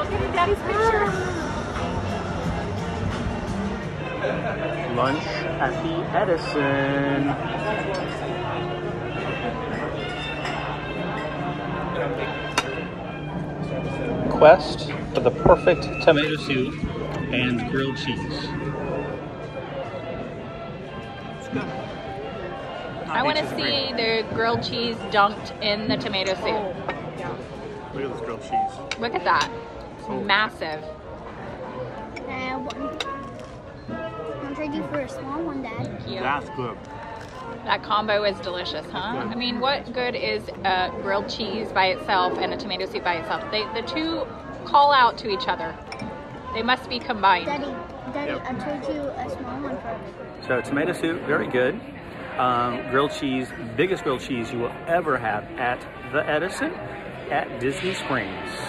I'll give you Daddy's picture. Lunch at the Edison. Quest for the perfect tomato soup and grilled cheese. Let's go. I want to see the grilled cheese dunked in the tomato soup. Oh, yeah. Look at this grilled cheese. Look at that. It's massive. What should I do for a small one, Dad? Thank you. That's good. That combo is delicious, huh? I mean, what good is a grilled cheese by itself and a tomato soup by itself? The two call out to each other. They must be combined. Daddy, yep. I told you a small one first. So tomato soup, very good. Grilled cheese, biggest grilled cheese you will ever have at the Edison at Disney Springs.